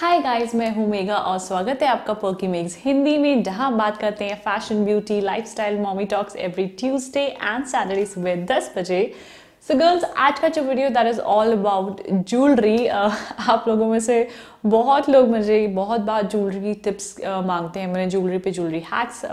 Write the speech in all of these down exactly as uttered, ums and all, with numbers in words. Hi guys, मैं हूँ मेघा और स्वागत है आपका पर्कीमेग्स हिंदी में, जहाँ बात करते हैं fashion, beauty, lifestyle, mommy talks every Tuesday and Saturday सुबह दस बजे। सो गर्ल्स, आज का जो video that is all about jewellery. आप लोगों में से बहुत लोग मुझे बहुत बार ज्वेलरी की टिप्स uh, मांगते हैं। मैंने ज्वेलरी पे ज्वेलरी हैक्स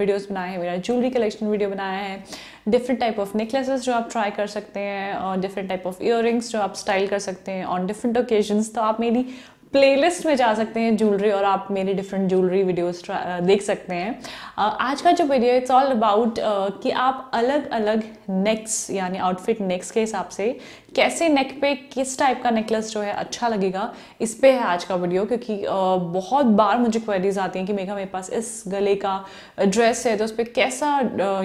वीडियोस बनाए हैं, मेरा ज्वेलरी कलेक्शन वीडियो बनाया है, डिफरेंट टाइप ऑफ नेकलेसेस जो आप ट्राई कर सकते हैं और डिफरेंट टाइप ऑफ ईयररिंग्स जो आप स्टाइल कर सकते हैं ऑन डिफरेंट ओकेजन्स। तो आप मेरी प्लेलिस्ट में जा सकते हैं ज्वेलरी और आप मेरे डिफरेंट ज्वेलरी वीडियोस देख सकते हैं। आज का जो वीडियो इट्स ऑल अबाउट कि आप अलग अलग नेक्स यानी आउटफिट नेक्स के हिसाब से कैसे नेक पे किस टाइप का नेकलेस जो है अच्छा लगेगा, इस पे है आज का वीडियो। क्योंकि uh, बहुत बार मुझे क्वेरीज आती हैं कि मेघा मेरे पास इस गले का ड्रेस है तो उस पर कैसा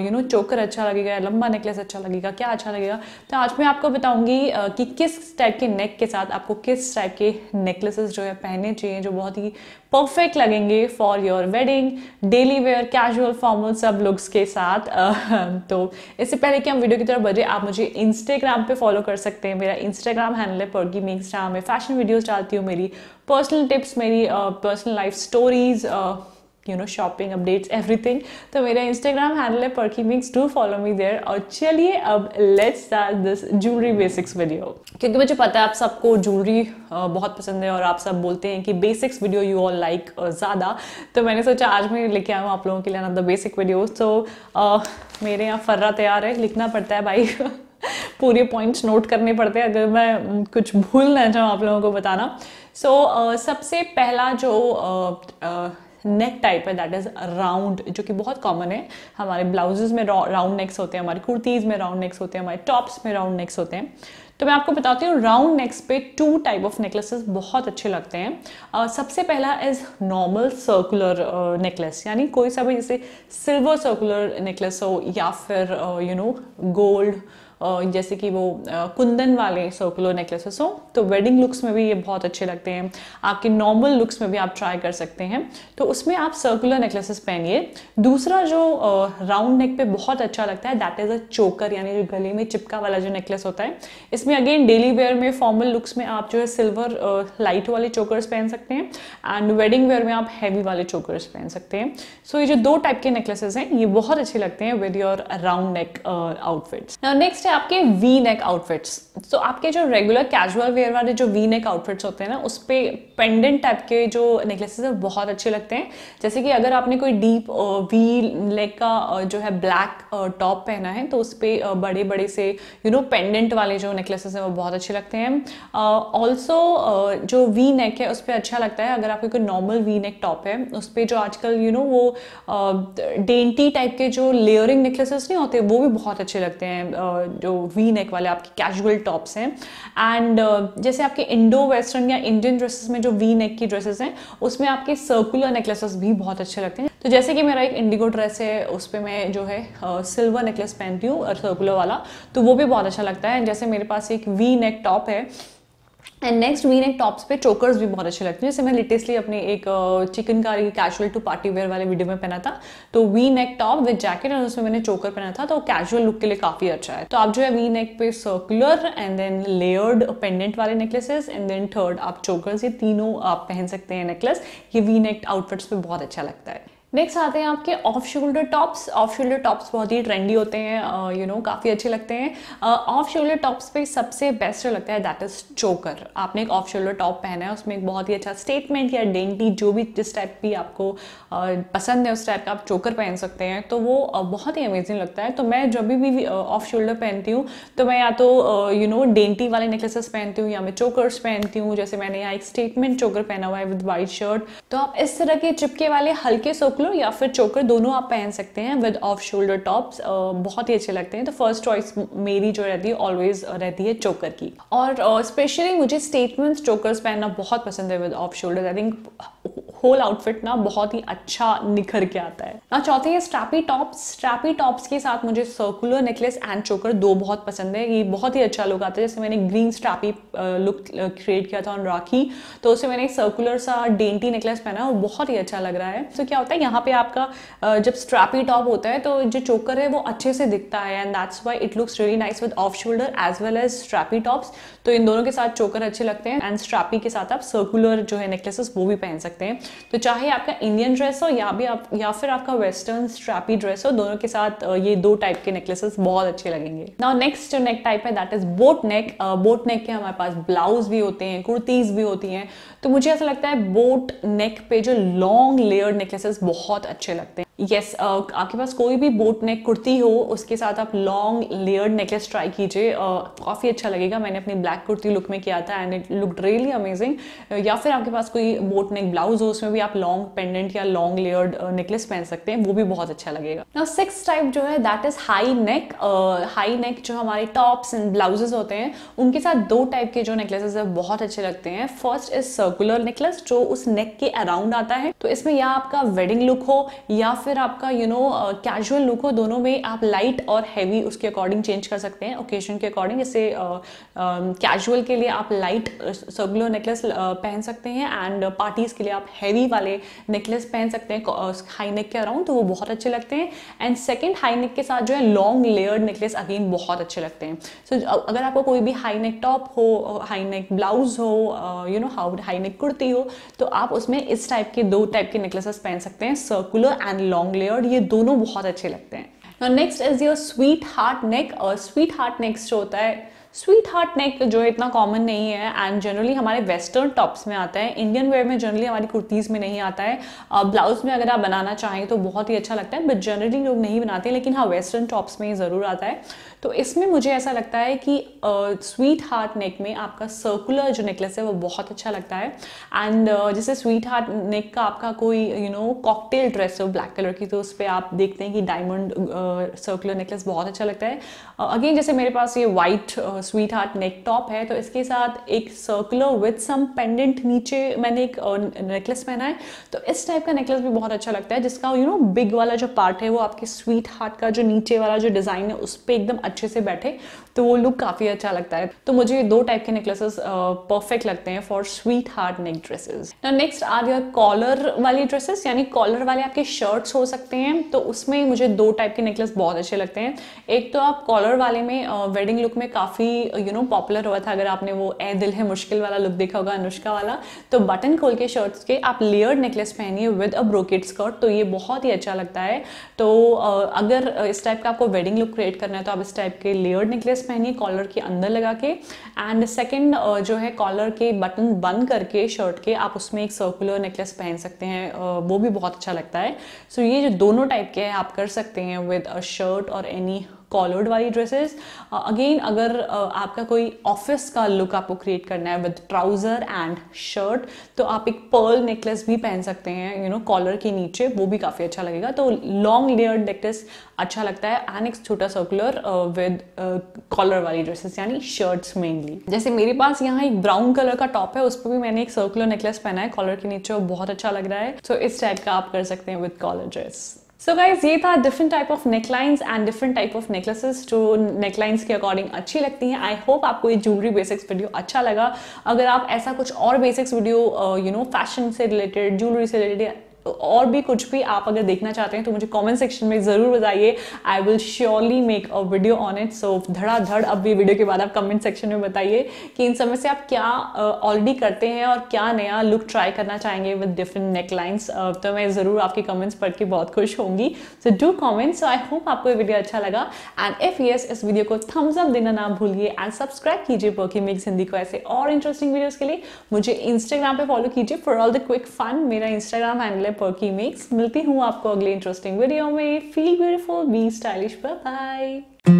यू नो चोकर अच्छा लगेगा, लंबा नेकलेस अच्छा लगेगा, क्या अच्छा लगेगा। तो आज मैं आपको बताऊँगी uh, कि किस टाइप के नेक के साथ आपको किस टाइप के नेकलेसेस जो है पहनने चाहिए जो बहुत ही परफेक्ट लगेंगे for your wedding, daily wear, casual, formal सब लुक्स के साथ। uh, तो इससे पहले कि हम वीडियो की तरफ बढ़े, आप मुझे इंस्टाग्राम पे फॉलो कर सकते हैं। मेरा इंस्टाग्राम हैंडल है पर्कीमेग्स, जहाँ मैं फैशन वीडियोस डालती हूँ, मेरी पर्सनल टिप्स, मेरी personal life stories, you know shopping updates, everything. तो मेरा इंस्टाग्राम हैंडल है पर्कीमेग्स, डू फॉलो मी देयर। और चलिए अब let's start this jewellery basics video, क्योंकि मुझे पता है आप सबको ज्वेलरी बहुत पसंद है और आप सब बोलते हैं कि basics video you all like ज़्यादा। तो मैंने सोचा आज मैं लेके आया हूँ आप लोगों के लिए द बेसिक वीडियोज। तो मेरे यहाँ फर्रा तैयार है, लिखना पड़ता है भाई पूरे पॉइंट्स नोट करने पड़ते हैं अगर मैं कुछ भूल ना जाऊँ, आप लोगों को बताना। सो so, uh, सबसे पहला जो uh, uh, नेक टाइप है दैट इज़ राउंड, जो कि बहुत कॉमन है। हमारे ब्लाउजेज में राउंड नेक्स होते हैं, हमारी कुर्तीज़ में राउंड नेक्स होते हैं, हमारे टॉप्स में राउंड नेक्स होते हैं। तो मैं आपको बताती हूँ राउंड नेक्स पे टू टाइप ऑफ नेकलेसेस बहुत अच्छे लगते हैं। uh, सबसे पहला इज़ नॉर्मल सर्कुलर नेकलेस, यानी कोई सा भी, जैसे सिल्वर सर्कुलर नेकलेस हो या फिर यू नो गोल्ड, Uh, जैसे कि वो uh, कुंदन वाले सर्कुलर नेकलेसेस हो, तो वेडिंग लुक्स में भी ये बहुत अच्छे लगते हैं। आपके नॉर्मल लुक्स में भी आप ट्राई कर सकते हैं, तो उसमें आप सर्कुलर नेकलेसेस पहनिए। दूसरा जो राउंड uh, नेक पे बहुत अच्छा लगता है दैट इज़ अ चोकर, यानी जो गले में चिपका वाला जो नेकलेस होता है। इसमें अगेन डेली वेयर में, फॉर्मल लुक्स में आप जो है सिल्वर लाइट uh, वाले चोकर्स पहन सकते हैं एंड वेडिंग वेयर में आप हैवी वाले चोकर्स पहन सकते हैं। सो so, ये जो दो टाइप के नेकलेसेस हैं ये बहुत अच्छे लगते हैं with your round neck outfits. Next आपके वी नेक आउटफिट्स। तो आपके जो रेगुलर कैजुअल वेयर वाले जो वी नेक आउटफिट्स होते हैं ना, उस पे पेंडेंट टाइप के जो नेकलेसेस है बहुत अच्छे लगते हैं। जैसे कि अगर आपने कोई डीप वी नेक का जो है ब्लैक टॉप पहना है तो उस पे बड़े बड़े से यू नो पेंडेंट वाले जो नेकलेसेस हैं वो बहुत अच्छे लगते हैं। ऑल्सो जो वी नेक है उस पर अच्छा लगता है। अगर आपके कोई नॉर्मल वी नेक टॉप है उस पर जो आजकल यू नो वो डेंटी टाइप के जो लेयरिंग नेकलेसेस नहीं होते वो भी बहुत अच्छे लगते हैं जो वी नेक वाले आपके कैजुअल टॉप्स हैं। एंड uh, जैसे आपके इंडो वेस्टर्न या इंडियन ड्रेसेस में जो वी नेक की ड्रेसेस हैं उसमें आपके सर्कुलर नेकलेसेस भी बहुत अच्छे लगते हैं। तो जैसे कि मेरा एक इंडिगो ड्रेस है उस पर मैं जो है सिल्वर uh, नेकलेस पहनती हूँ और सर्कुलर वाला, तो वो भी बहुत अच्छा लगता है। जैसे मेरे पास एक वी नेक टॉप है and next V neck tops पे चोकर्स भी बहुत अच्छे लगते हैं। जैसे मैं लेटेस्टली अपने एक chikankari casual to party wear वाले वीडियो में पहना था, तो V neck top with jacket और उसमें मैंने चोकर पहना था, तो कैजुअल लुक के लिए काफ़ी अच्छा है। तो आप जो है वी नेक पे circular and then layered pendant वाले नेकलेसेस एंड देन थर्ड आप चोकर्स, ये तीनों आप पहन सकते हैं नेकलेस। ये वी नेक आउटफिट्स पे बहुत अच्छा लगता है। नेक्स्ट आते हैं आपके off shoulder tops. Off shoulder tops बहुत ही ट्रेंडी होते हैं, you uh, know you know, काफ़ी अच्छे लगते हैं। ऑफ शोल्डर टॉप्स पे सबसे बेस्ट लगता है दैट इज़ चोकर। आपने एक ऑफ शोल्डर टॉप पहना है उसमें एक बहुत ही अच्छा स्टेटमेंट या डेंटी, जो भी जिस टाइप की आपको uh, पसंद है उस टाइप का आप चोकर पहन सकते हैं, तो वो uh, बहुत ही अमेजिंग लगता है। तो मैं जब भी ऑफ uh, शोल्डर पहनती हूँ तो मैं या तो यू नो डेंटी वाले नेकलेसेस पहनती हूँ या मैं चोकर्स पहनती हूँ। जैसे मैंने यहाँ एक स्टेटमेंट चोकर पहना हुआ है विद वाइट शर्ट। तो आप इस तरह के चिपके वाले हल्के या फिर चोकर दोनों आप पहन सकते हैं विद ऑफ शोल्डर टॉप्स, बहुत ही अच्छे लगते हैं। तो फर्स्ट चॉइस मेरी जो रहती है ऑलवेज रहती है चोकर की। और स्पेशली uh, मुझे स्टेटमेंट्स चोकर्स पहनना बहुत पसंद है with off shoulder. I think whole outfit ना बहुत ही अच्छा निखर के आता है ना। चौथे है स्ट्रैपी टॉप्स। स्ट्रैपी टॉप्स के साथ मुझे सर्कुलर नेकलेस एंड चोकर दो बहुत पसंद है, ये बहुत ही अच्छा लुक आता है। जैसे मैंने ग्रीन स्ट्रैपी लुक क्रिएट किया था ऑन राखी, तो उससे मैंने एक सर्कुलर सा डेंटी नेकलेस पहना और बहुत ही अच्छा लग रहा है। तो क्या होता है यहाँ पे आपका जब स्ट्रैपी टॉप होता है तो जो चोकर है वो अच्छे से दिखता है and that's why it looks really nice with off shoulder as well as strappy tops. तो इन दोनों के साथ चोकर अच्छे लगते हैं एंड स्ट्रैपी के साथ आप सर्कुलर जो है नेकलेसेस वो भी पहन सकते हैं। तो चाहे आपका इंडियन ड्रेस हो या भी आप या फिर आपका वेस्टर्न स्ट्रैपी ड्रेस हो, दोनों के साथ ये दो टाइप के नेकलेसेस बहुत अच्छे लगेंगे। नाउ नेक्स्ट जो नेक टाइप है that is boat neck. Boat neck के हमारे पास ब्लाउज भी होते हैं, कुर्तीज भी होती हैं। तो मुझे ऐसा लगता है बोट नेक पे जो लॉन्ग लेयर्ड नेकलेसेस बहुत अच्छे लगते हैं। यस yes, uh, आपके पास कोई भी बोट नेक कुर्ती हो उसके साथ आप लॉन्ग लेयर्ड नेकलेस ट्राई कीजिए, काफ़ी uh, अच्छा लगेगा। मैंने अपनी ब्लैक कुर्ती लुक में किया था and it look really amazing. या फिर आपके पास कोई बोट नेक ब्लाउज हो उसमें भी आप लॉन्ग पेंडेंट या लॉन्ग लेयर्ड नेकलेस पहन सकते हैं, वो भी बहुत अच्छा लगेगा। नाउ सिक्स टाइप जो है that is high neck. High neck जो हमारे टॉप्स एंड ब्लाउजेज होते हैं उनके साथ दो टाइप के जो नेकलेसेज है बहुत अच्छे लगते हैं। फर्स्ट इज सर्कुलर नेकलेस जो उस नेक के अराउंड आता है, तो इसमें या आपका वेडिंग लुक हो या फिर आपका यू नो कैजुअल लुक हो, दोनों में आप लाइट और हैवी उसके अकॉर्डिंग चेंज कर सकते हैं ओकेजन के अकॉर्डिंग। जैसे कैजुअल uh, uh, के लिए आप लाइट सर्कुलर नेकलेस पहन सकते हैं एंड पार्टीज के लिए आप हैवी वाले नेकलेस पहन सकते हैं हाई नेक के अराउंड, तो वो बहुत अच्छे लगते हैं। एंड सेकेंड हाई नेक के साथ जो है लॉन्ग लेयर्ड नेकलेस अगेन बहुत अच्छे लगते हैं। सो so, अगर आपको कोई भी हाई नेक टॉप हो, हाई नेक ब्लाउज हो, you know high neck kurti हो, तो आप उसमें इस टाइप के दो टाइप के नेकलेसेस पहन सकते हैं, सर्कुलर एंड लॉन्ग लेयर्ड, ये दोनों बहुत अच्छे लगते हैं। Now next is your sweet heart neck। और sweet heart neck जो होता है, स्वीट हार्ट नेक जो है इतना कॉमन नहीं है एंड जनरली हमारे वेस्टर्न टॉप्स में आता है, इंडियन वेयर में जनरली हमारी कुर्तीज़ में नहीं आता है। ब्लाउज में अगर आप बनाना चाहें तो बहुत ही अच्छा लगता है, बट जनरली लोग नहीं बनाते, लेकिन हाँ वेस्टर्न टॉप्स में ज़रूर आता है। तो इसमें मुझे ऐसा लगता है कि स्वीट हार्ट नेक में आपका सर्कुलर जो नेकलेस है वो बहुत अच्छा लगता है एंड uh, जैसे स्वीट हार्ट नेक का आपका कोई यू नो कॉकटेल ड्रेस हो ब्लैक कलर की, तो उस पर आप देखते हैं कि डायमंड सर्कुलर नेकलेस बहुत अच्छा लगता है। अगेन uh, जैसे मेरे पास ये white sweetheart neck top है, तो इसके साथ एक सर्कुलर विद सम पेंडेंट नीचे मैंने एक नेकलेस uh, पहना है, तो इस टाइप का नेकलेस भी बहुत अच्छा लगता है जिसका यू नो बिग वाला जो पार्ट है वो आपके स्वीट हार्ट का जो नीचे वाला जो डिज़ाइन है उस पर एकदम अच्छे से बैठे, तो वो लुक काफ़ी अच्छा लगता है। तो मुझे दो टाइप के नेकलेसेस परफेक्ट uh, लगते हैं for sweetheart neck dresses. Now next are your collar वाली ड्रेसेस, यानी कॉलर वाले आपके शर्ट्स हो सकते हैं, तो उसमें मुझे दो टाइप के नेकलेस बहुत अच्छे लगते हैं। एक तो आप कॉलर वाले में वेडिंग uh, लुक में काफ़ी यू नो पॉपुलर हुआ था, अगर आपने वो ए दिल है मुश्किल वाला लुक देखा होगा अनुष्का वाला, तो बटन खोल के शर्ट्स के आप लेयर्ड नेकलेस पहनिए विद अ ब्रोकेट स्कर्ट, तो ये बहुत ही अच्छा लगता है। तो uh, अगर इस टाइप का आपको वेडिंग लुक क्रिएट करना है तो आप इस टाइप के लेयर्ड नेकलेस पहनिए कॉलर के अंदर लगा के एंड सेकेंड uh, जो है कॉलर के बटन बंद करके शर्ट के आप उसमें एक सर्कुलर नेकलेस पहन सकते हैं, uh, वो भी बहुत अच्छा लगता है। सो so, ये जो दोनों टाइप के हैं आप कर सकते हैं विद अ शर्ट और एनी कॉलर्ड वाली ड्रेसेस। अगेन अगर uh, आपका कोई ऑफिस का लुक आपको क्रिएट करना है विद ट्राउज़र एंड शर्ट, तो आप एक पर्ल नेकलेस भी पहन सकते हैं यू नो कॉलर के नीचे, वो भी काफ़ी अच्छा लगेगा। तो लॉन्ग लेयर्ड नेकलेस अच्छा लगता है एंड एक छोटा सर्कुलर विद कॉलर वाली ड्रेसेस यानी शर्ट्स मेनली। जैसे मेरे पास यहाँ एक ब्राउन कलर का टॉप है, उस पर भी मैंने एक सर्कुलर नेकलेस पहना है कॉलर के नीचे, बहुत अच्छा लग रहा है। सो so, इस टाइप का आप कर सकते हैं with collar dress. So guys ये था different type of necklines and different type of necklaces जो नेकलाइंस के अकॉर्डिंग अच्छी लगती हैं। आई होप आपको ये ज्वेलरी बेसिक्स वीडियो अच्छा लगा। अगर आप ऐसा कुछ और basics video you know fashion से रिलेटेड, ज्वेलरी से रिलेटेड और भी कुछ भी आप अगर देखना चाहते हैं तो मुझे कमेंट सेक्शन में ज़रूर बताइए। I will surely make a video on it. So धड़ाधड़ अब ये वीडियो के बाद आप कमेंट सेक्शन में बताइए कि इन सब में से आप क्या ऑलरेडी uh, करते हैं और क्या नया लुक ट्राई करना चाहेंगे विद डिफरेंट नेकलाइंस। तो मैं ज़रूर आपके कमेंट्स पढ़ के बहुत खुश होंगी। So do comment. So I hope आपको ये वीडियो अच्छा लगा एंड इफ येस इस वीडियो को थम्स अप देना ना भूलिए एंड सब्सक्राइब कीजिए पर्कीमेग्स हिंदी को। ऐसे और इंटरेस्टिंग वीडियोज़ के लिए मुझे इंस्टाग्राम पर फॉलो कीजिए for all the quick fun. मेरा इंस्टाग्राम हैंडल Perkymegs। मिलती हूँ आपको अगले इंटरेस्टिंग वीडियो में। Feel beautiful, be stylish, bye bye.